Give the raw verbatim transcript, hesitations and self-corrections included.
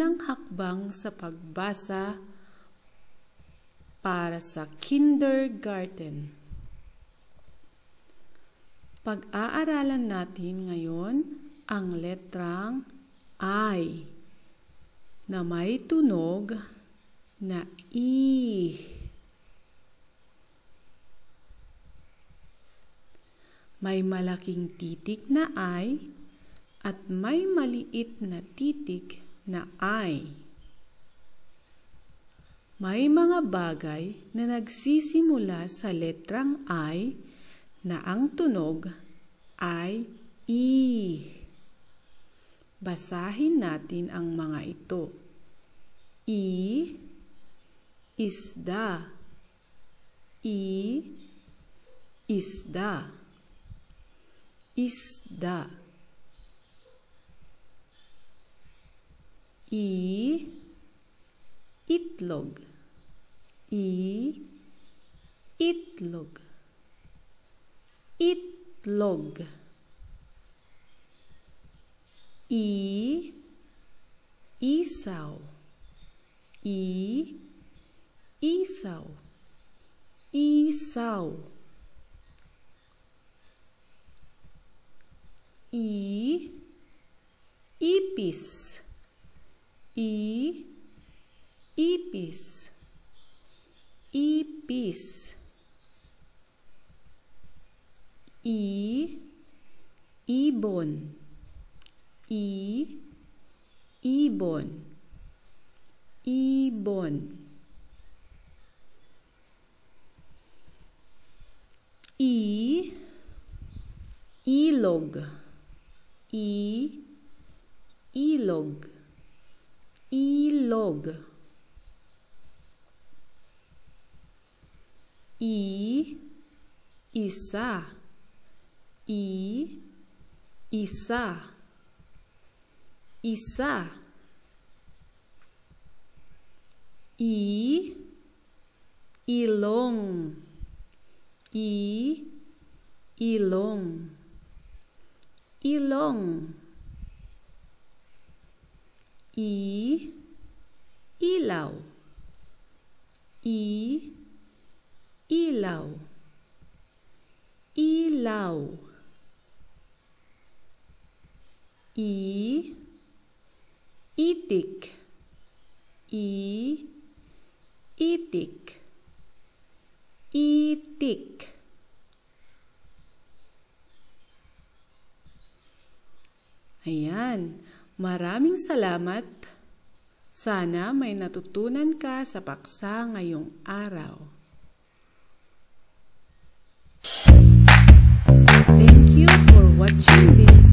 ng hakbang sa pagbasa para sa kindergarten. Pag-aaralan natin ngayon ang letrang I na may tunog na I. May malaking titik na I at may maliit na titik na I. May mga bagay na nagsisimula sa letrang I na ang tunog ay I. Basahin natin ang mga ito. I, isda. I, isda. Isda. I, itlog. I, itlog. Itlog. I, isaw. I, isaw. Isaw. I, ipis. I, ipis. Ipis. I, ibon. I, ibon. Ibon. I, ilog. I, ilog. Ilog. I, isa. I, isa. Isa. I, ilong. I, ilong. Ilong. I, ilaw. I, ilaw. Ilaw. I, itik. I, itik. Itik. Ayan. Maraming salamat. Sana may natutunan ka sa paksa ngayong araw. Thank you for watching this video.